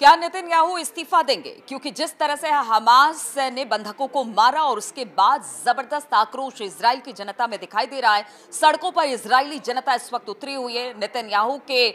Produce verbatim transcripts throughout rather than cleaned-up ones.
क्या नेतन्याहू इस्तीफा देंगे, क्योंकि जिस तरह से हमास ने बंधकों को मारा और उसके बाद जबरदस्त आक्रोश इजराइल की जनता में दिखाई दे रहा है। सड़कों पर इजरायली जनता इस वक्त उतरी हुई है, नेतन्याहू के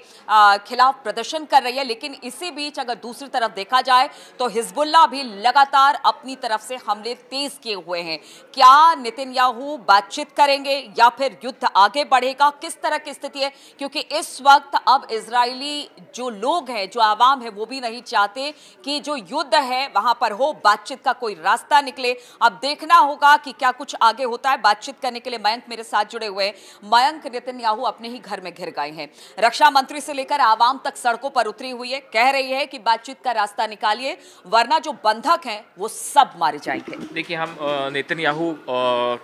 खिलाफ प्रदर्शन कर रही है। लेकिन इसी बीच अगर दूसरी तरफ देखा जाए तो हिजबुल्लाह भी लगातार अपनी तरफ से हमले तेज किए हुए हैं। क्या नेतन्याहू बातचीत करेंगे या फिर युद्ध आगे बढ़ेगा, किस तरह की स्थिति है? क्योंकि इस वक्त अब इजरायली जो लोग हैं, जो आवाम है, वो भी नहीं चाहते कि जो युद्ध है वहां पर हो, बातचीत का कोई रास्ता निकले। अब देखना होगा कि क्या कुछ आगे होता है। बातचीत करने के लिए मयंक मेरे साथ जुड़े हुए हैं। मयंक, नेतन्याहू अपने ही घर में घिर गए हैं, रक्षा मंत्री से लेकर आवाम तक सड़कों पर उतरी हुई है, कह रही है कि बातचीत का रास्ता निकालिए वरना जो बंधक हैं वो सब मारे जाएंगे। देखिए, हम नेतन्याहू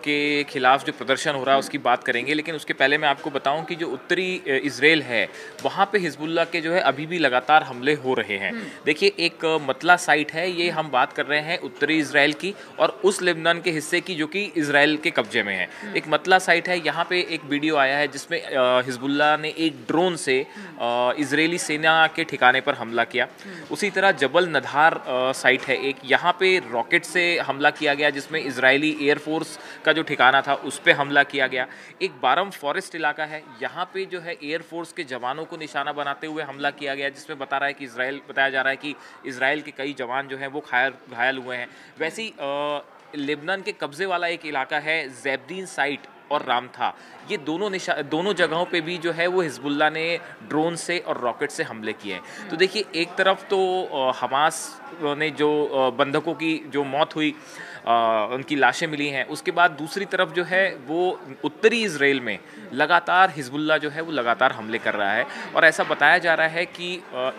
के खिलाफ जो प्रदर्शन हो रहा है उसकी बात करेंगे, लेकिन उसके पहले मैं आपको बताऊं कि जो उत्तरी इजराइल है वहाँ पे हिजबुल्लाह के जो है अभी भी लगातार हमले हो रहे हैं। देखिए, एक मतला साइट है, ये हम बात कर रहे हैं उत्तरी इजराइल की और उस लेबनान के हिस्से की जो कि इजराइल के कब्जे में है। एक मतला साइट है, यहाँ पे एक वीडियो आया है जिसमें हिजबुल्लाह ने एक ड्रोन से इजरायली सेना के ठिकाने पर हमला किया। उसी तरह जबल नधार साइट है एक, यहाँ पे रॉकेट से हमला किया गया जिसमें इजरायली एयरफोर्स का जो ठिकाना था उस पे हमला किया गया। एक बारम फॉरेस्ट इलाका है, यहाँ पे जो है एयरफोर्स के जवानों को निशाना बनाते हुए हमला किया गया, जिसमें बता रहा है कि इजराइल बताया जा रहा है कि इजराइल के कई जवान जो हैं वो घायल घायल हुए हैं। वैसे ही लेबनान के कब्जे वाला एक इलाका है, जैबदीन साइट और राम था, ये दोनों निशा दोनों जगहों पे भी जो है वो हिजबुल्लाह ने ड्रोन से और रॉकेट से हमले किए हैं। तो देखिए, एक तरफ तो हमास ने जो बंधकों की जो मौत हुई, आ, उनकी लाशें मिली हैं, उसके बाद दूसरी तरफ जो है वो उत्तरी इजराइल में लगातार हिजबुल्लाह जो है वो लगातार हमले कर रहा है। और ऐसा बताया जा रहा है कि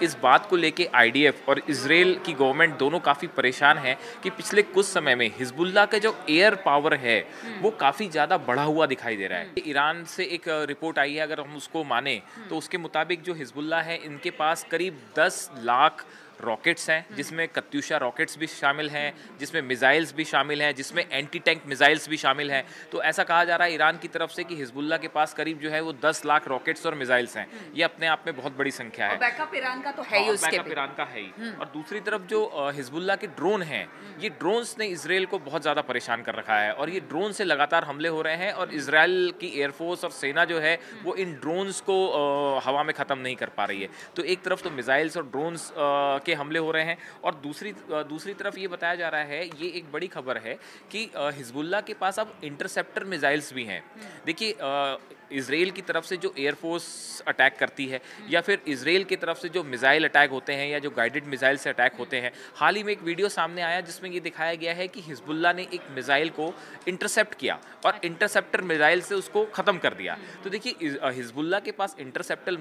इस बात को लेके आईडीएफ और इजराइल की गवर्नमेंट दोनों काफ़ी परेशान हैं कि पिछले कुछ समय में हिजबुल्लाह का जो एयर पावर है वो काफ़ी ज़्यादा बढ़ा हुआ दिखाई दे रहा है। ईरान से एक रिपोर्ट आई है, अगर हम उसको माने तो उसके मुताबिक जो हिजबुल्लाह है इनके पास करीब दस लाख रॉकेट्स हैं, जिसमें कत्त्यूशा रॉकेट्स भी शामिल हैं, जिसमें मिसाइल्स भी शामिल हैं, जिसमें एंटी टैंक मिसाइल्स भी शामिल हैं। तो ऐसा कहा जा रहा है ईरान की तरफ से कि हिजबुल्लाह के पास करीब जो है वो दस लाख रॉकेट्स और मिसाइल्स हैं। ये अपने आप में बहुत बड़ी संख्या है, बैकअप ईरान का तो है ही, बैकअप ईरान का है ही। और दूसरी तरफ जो हिजबुल्लाह के ड्रोन हैं, ये ड्रोन्स ने इसराइल को बहुत ज़्यादा परेशान कर रखा है और ये ड्रोन से लगातार हमले हो रहे हैं और इसराइल की एयरफोर्स और सेना जो है वो इन ड्रोन्स को हवा में ख़त्म नहीं कर पा रही है। तो एक तरफ तो मिसाइल्स और ड्रोन्स के हमले हो रहे हैं और दूसरी दूसरी तरफ ये बताया जा रहा है, ये एक बड़ी खबर है कि हिजबुल्लाह के पास अब इंटरसेप्टर मिसाइल्स भी हैं। देखिए, इजराइल की तरफ से जो एयरफोर्स अटैक करती है या फिर इजराइल की तरफ से जो मिसाइल अटैक होते हैं या जो गाइडेड मिसाइल से अटैक होते हैं, हाल ही में एक वीडियो सामने आया जिसमें ये दिखाया गया है कि हिजबुल्लाह ने एक मिसाइल को इंटरसेप्ट किया और इंटरसेप्टर मिसाइल से उसको ख़त्म कर दिया। तो देखिए, हिजबुल्लाह के पास इंटरसेप्टर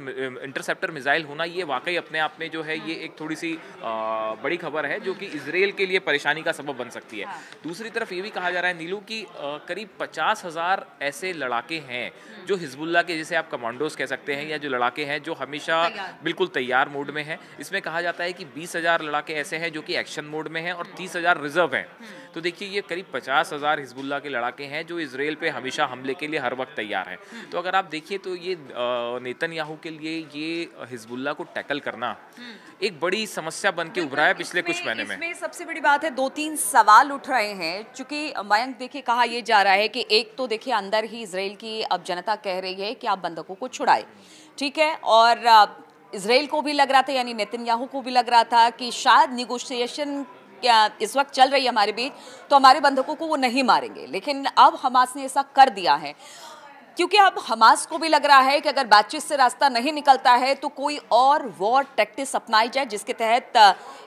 इंटरसेप्टर मिसाइल होना, ये वाकई अपने आप में जो है ये एक थोड़ी सी आ, बड़ी खबर है जो कि इजराइल के लिए परेशानी का सबब बन सकती है। दूसरी तरफ ये भी कहा जा रहा है नीलू कि आ, करीब पचास हज़ार ऐसे लड़ाके हैं जो हिजबुल्लाह के, जैसे आप कमांडोज कह सकते हैं, या जो लड़ाके हैं जो हमेशा बिल्कुल तैयार मोड में हैं। इसमें कहा जाता है कि बीस हज़ार लड़ाके ऐसे हैं जो कि एक्शन मोड में हैं और तीस हज़ार रिजर्व हैं। तो देखिए, ये करीब पचास हज़ार हिजबुल्लाह के लड़ाके हैं जो इजराइल पे हमेशा हमले के लिए हर वक्त तैयार हैं। तो अगर आप देखिए तो ये नेतन्याहू के लिए ये हिजबुल्लाह को टैकल करना एक बड़ी समस्या बन के उभरा है पिछले कुछ महीने में। इसमें सबसे बड़ी बात है, दो तीन सवाल उठ रहे हैं, चूँकि मयंक देखिए कहा यह जा रहा है कि एक तो देखिए अंदर ही इजराइल की अब जनता कह रही है कि आप बंधकों को छुड़ाए, ठीक है, और इजराइल को भी लग रहा था, यानी नेतन्याहू को भी लग रहा था कि शायद निगोशिएशन क्या इस वक्त चल रही है हमारे बीच, तो हमारे बंधकों को वो नहीं मारेंगे। लेकिन अब हमास ने ऐसा कर दिया है, क्योंकि अब हमास को भी लग रहा है कि अगर बातचीत से रास्ता नहीं निकलता है तो कोई और वॉर टैक्टिक्स अपनाई जाए जिसके तहत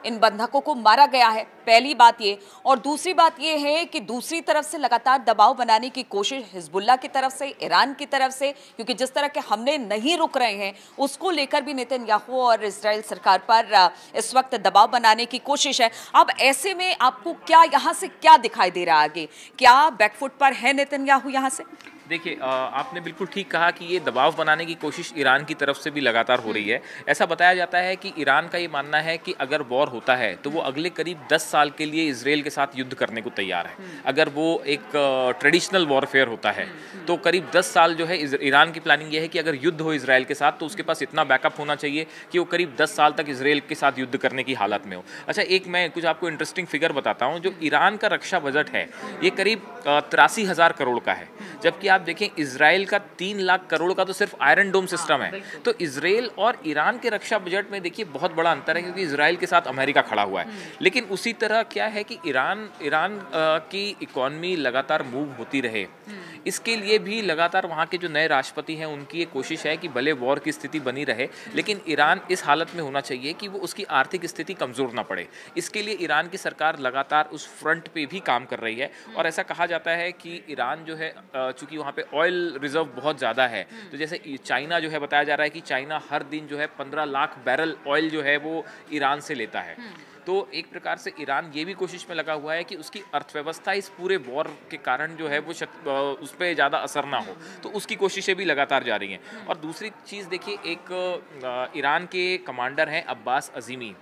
इन बंधकों को मारा गया है, पहली बात ये। और दूसरी बात ये है कि दूसरी तरफ से लगातार दबाव बनाने की कोशिश हिजबुल्लाह की तरफ से, ईरान की तरफ से, क्योंकि जिस तरह के हमले नहीं रुक रहे हैं उसको लेकर भी नेतन्याहू और इसराइल सरकार पर इस वक्त दबाव बनाने की कोशिश है। अब ऐसे में आपको क्या, यहाँ से क्या दिखाई दे रहा है आगे? क्या बैकफुट पर है नेतन्याहू यहाँ से? देखिए, आपने बिल्कुल ठीक कहा कि ये दबाव बनाने की कोशिश ईरान की तरफ से भी लगातार हो रही है। ऐसा बताया जाता है कि ईरान का ये मानना है कि अगर वॉर होता है तो वो अगले करीब दस साल के लिए इजराइल के साथ युद्ध करने को तैयार है। अगर वो एक ट्रेडिशनल वॉरफेयर होता है तो करीब दस साल जो है ईरान की प्लानिंग ये है कि अगर युद्ध हो इजराइल के साथ तो उसके पास इतना बैकअप होना चाहिए कि वो करीब दस साल तक इजराइल के साथ युद्ध करने की हालत में हो। अच्छा, एक मैं कुछ आपको इंटरेस्टिंग फिगर बताता हूँ। जो ईरान का रक्षा बजट है ये करीब तिरासी हज़ार करोड़ का है, जबकि आप देखें इजराइल का तीन लाख करोड़ का तो सिर्फ आयरन डोम सिस्टम है। तो इजराइल और ईरान के रक्षा बजट में देखिए बहुत बड़ा अंतर है, क्योंकि इजराइल के साथ अमेरिका खड़ा हुआ है। लेकिन उसी तरह क्या है कि ईरान ईरान की इकोनॉमी लगातार मूव होती रहे, इसके लिए भी लगातार वहाँ के जो नए राष्ट्रपति हैं उनकी ये कोशिश है कि भले वॉर की स्थिति बनी रहे लेकिन ईरान इस हालत में होना चाहिए कि वो उसकी आर्थिक स्थिति कमज़ोर ना पड़े। इसके लिए ईरान की सरकार लगातार उस फ्रंट पे भी काम कर रही है। और ऐसा कहा जाता है कि ईरान जो है, चूँकि वहाँ पे ऑयल रिजर्व बहुत ज़्यादा है, तो जैसे चाइना जो है बताया जा रहा है कि चाइना हर दिन जो है पंद्रह लाख बैरल ऑयल जो है वो ईरान से लेता है। तो एक प्रकार से ईरान ये भी कोशिश में लगा हुआ है कि उसकी अर्थव्यवस्था इस पूरे वॉर के कारण जो है वो शक, उस पर ज़्यादा असर ना हो, तो उसकी कोशिशें भी लगातार जारी हैं। और दूसरी चीज़ देखिए, एक ईरान के कमांडर हैं अब्बास अजीमी,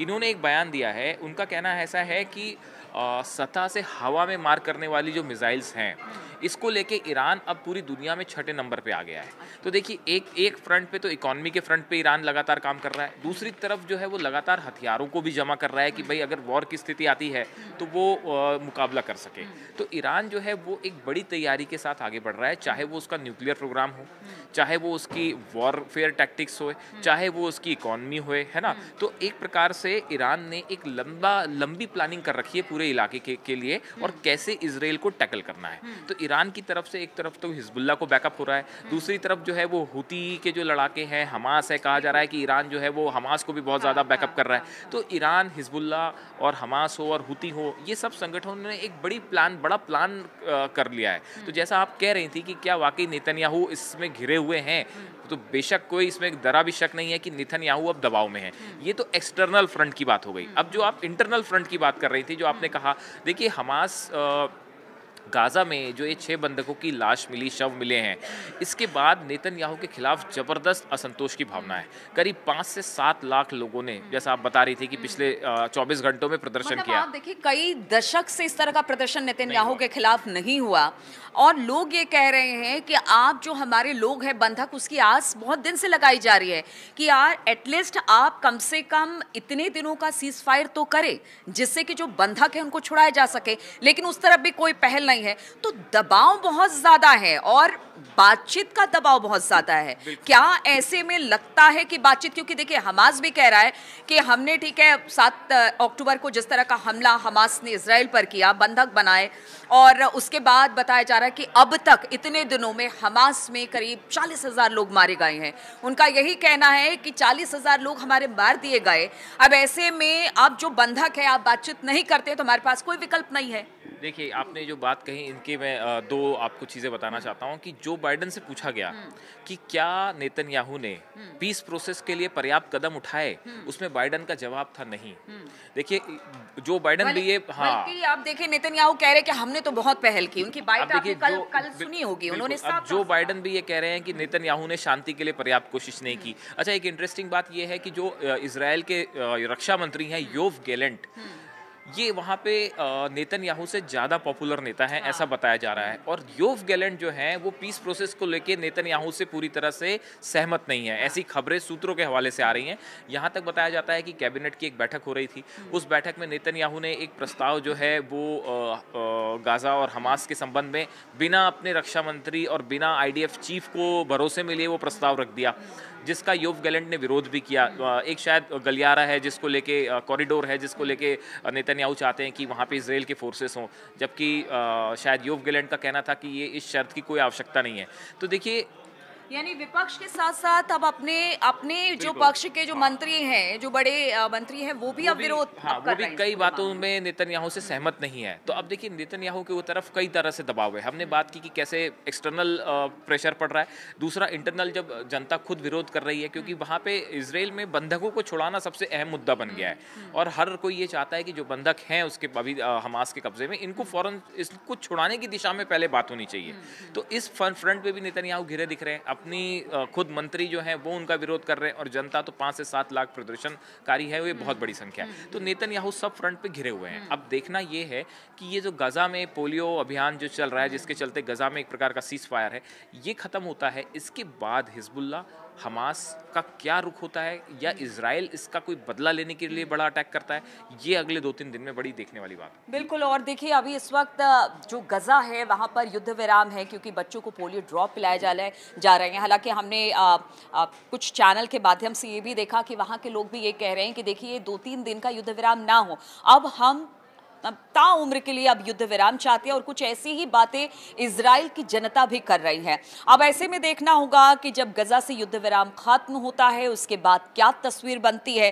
इन्होंने एक बयान दिया है। उनका कहना ऐसा है कि सतह से हवा में मार करने वाली जो मिसाइल्स हैं इसको लेके ईरान अब पूरी दुनिया में छठे नंबर पे आ गया है। तो देखिए, एक एक फ्रंट पे तो इकोनॉमी के फ्रंट पे ईरान लगातार काम कर रहा है, दूसरी तरफ जो है वो लगातार हथियारों को भी जमा कर रहा है कि भाई अगर वॉर की स्थिति आती है तो वो आ, मुकाबला कर सके। तो ईरान जो है वो एक बड़ी तैयारी के साथ आगे बढ़ रहा है, चाहे वो उसका न्यूक्लियर प्रोग्राम हो, चाहे वो उसकी वॉरफेयर टैक्टिक्स हो, चाहे वो उसकी इकोनॉमी हो, है ना। तो एक प्रकार से ईरान ने एक लंबा लंबी प्लानिंग कर रखी है पूरे इलाके के, के लिए और कैसे इजराइल को टैकल करना है। तो ईरान की तरफ से एक तरफ तो हिजबुल्लाह को बैकअप हो रहा है, दूसरी तरफ जो है वो हुती के जो लड़ाके हैं, हमास है, कहा जा रहा है कि ईरान जो है वो हमास को भी बहुत ज़्यादा बैकअप कर रहा है। तो ईरान, हिजबुल्लाह और हमास हो और हुती हो, ये सब संगठनों ने एक बड़ी प्लान बड़ा प्लान कर लिया है। तो जैसा आप कह रही थी कि क्या वाकई नेतन्याहू इसमें घिरे हुए हैं, तो बेशक कोई इसमें जरा भी शक नहीं है कि नेतन्याहू अब दबाव में है। ये तो एक्सटर्नल फ्रंट की बात हो गई। अब जो आप इंटरनल फ्रंट की बात कर रही थी, जो आपने कहा, देखिए हमास आ, गाज़ा में जो ये छः बंधकों की लाश मिली, शव मिले हैं, इसके बाद नेतन्याहू के खिलाफ ज़बरदस्त असंतोष की भावना है। करीब पाँच से सात लाख लोगों ने, जैसा आप बता रही थी कि पिछले चौबीस घंटों में प्रदर्शन मतलब किया। आप देखिए, कई दशक से इस तरह का प्रदर्शन नेतन्याहू के खिलाफ नहीं हुआ और लोग ये कह रहे हैं कि आप जो हमारे लोग हैं बंधक, उसकी आस बहुत दिन से लगाई जा रही है कि यार एटलीस्ट आप कम से कम इतने दिनों का सीज फायर तो करें जिससे कि जो बंधक है उनको छुड़ाया जा सके, लेकिन उस तरफ भी कोई पहल नहीं है। तो दबाव बहुत ज्यादा है और बातचीत का दबाव बहुत ज्यादा है। क्या ऐसे में लगता है कि बातचीत, क्योंकि देखिए हमास भी कह रहा है कि हमने ठीक है सात अक्टूबर को जिस तरह का हमला हमास ने इजराइल पर किया, बंधक बनाए, और उसके बाद बताया जा रहा है कि अब तक इतने दिनों में हमास में करीब चालीस हजार लोग मारे गए हैं। उनका यही कहना है कि चालीस हजार लोग हमारे मार दिए गए। अब ऐसे में आप जो बंधक है आप बातचीत नहीं करते तो हमारे पास कोई विकल्प नहीं है। देखिए, आपने जो बात कही, इनके मैं दो आपको चीज़ें बताना चाहता हूँ कि जो बाइडेन से पूछा गया कि क्या नेतन्याहू ने पीस प्रोसेस के लिए पर्याप्त कदम उठाए, उसमें बाइडेन का जवाब था नहीं। देखिए, जो बाइडेन भी ये, हाँ, आप देखिए नेतन्याहू कह रहे कि हमने तो बहुत पहल की, उनकी बाइट आपने कल कल सुनी होगी, उन्होंने साफ जो बाइडेन भी ये कह रहे हैं कि नेतन्याहू ने शांति के लिए पर्याप्त कोशिश नहीं की। अच्छा, एक इंटरेस्टिंग बात यह है कि जो इसराइल के रक्षा मंत्री हैं योव गेलेंट, ये वहाँ पे नेतन्याहू से ज़्यादा पॉपुलर नेता हैं, हाँ। ऐसा बताया जा रहा है। और योव गेलेंट जो हैं वो पीस प्रोसेस को लेके नेतन्याहू से पूरी तरह से सहमत नहीं है, ऐसी खबरें सूत्रों के हवाले से आ रही हैं। यहाँ तक बताया जाता है कि कैबिनेट की एक बैठक हो रही थी, उस बैठक में नेतन्याहू ने एक प्रस्ताव जो है वो गाज़ा और हमास के संबंध में बिना अपने रक्षा मंत्री और बिना आई डी एफ चीफ को भरोसे में लिए वो प्रस्ताव रख दिया, जिसका योव गेलेंट ने विरोध भी किया। एक शायद गलियारा है जिसको लेके, कॉरिडोर है जिसको लेके नेतन्याहू चाहते हैं कि वहाँ पे इजराइल के फोर्सेस हों, जबकि शायद योव गेलेंट का कहना था कि ये इस शर्त की कोई आवश्यकता नहीं है। तो देखिए, यानी विपक्ष के साथ साथ अब अपने अपने जो पक्ष के जो मंत्री हैं, जो बड़े मंत्री हैं, वो भी अब विरोध हाँ, वो भी कई बातों में नेतन्याहू से सहमत नहीं है। तो अब देखिए नेतन्याहू की वो तरफ कई तरह से दबाव है। हमने बात की कि कैसे एक्सटर्नल प्रेशर पड़ रहा है, दूसरा इंटरनल जब जनता खुद विरोध कर रही है, क्योंकि वहाँ पे इजराइल में बंधकों को छुड़ाना सबसे अहम मुद्दा बन गया है और हर कोई ये चाहता है कि जो बंधक हैं उसके अभी हमास के कब्जे में, इनको फौरन इसको छुड़ाने की दिशा में पहले बात होनी चाहिए। तो इस फ्रंट पे भी नेतन्याहू घिरे दिख रहे हैं, अपनी खुद मंत्री जो हैं वो उनका विरोध कर रहे हैं और जनता तो पाँच से सात लाख प्रदर्शनकारी है, वो बहुत बड़ी संख्या है। तो नेतन्याहू सब फ्रंट पे घिरे हुए हैं। अब देखना ये है कि ये जो गजा में पोलियो अभियान जो चल रहा है, जिसके चलते गजा में एक प्रकार का सीज फायर है, ये खत्म होता है, इसके बाद हिजबुल्लाह हमास का क्या रुख होता है या इजराइल इसका कोई बदला लेने के लिए बड़ा अटैक करता है, ये अगले दो तीन दिन में बड़ी देखने वाली बात है। बिल्कुल, और देखिए अभी इस वक्त जो गजा है वहाँ पर युद्ध विराम है क्योंकि बच्चों को पोलियो ड्रॉप पिलाया जा रहा है जा रहे हैं। हालांकि हमने आ, आ, कुछ चैनल के माध्यम से ये भी देखा कि वहाँ के लोग भी ये कह रहे हैं कि देखिए दो तीन दिन का युद्ध विराम ना हो, अब हम अब ता उम्र के लिए अब युद्ध विराम चाहते हैं, और कुछ ऐसी ही बातें इजराइल की जनता भी कर रही है। अब ऐसे में देखना होगा कि जब गजा से युद्ध विराम खत्म होता है उसके बाद क्या तस्वीर बनती है।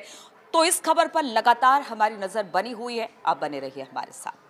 तो इस खबर पर लगातार हमारी नजर बनी हुई है, आप बने रहिए हमारे साथ।